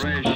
Fresh.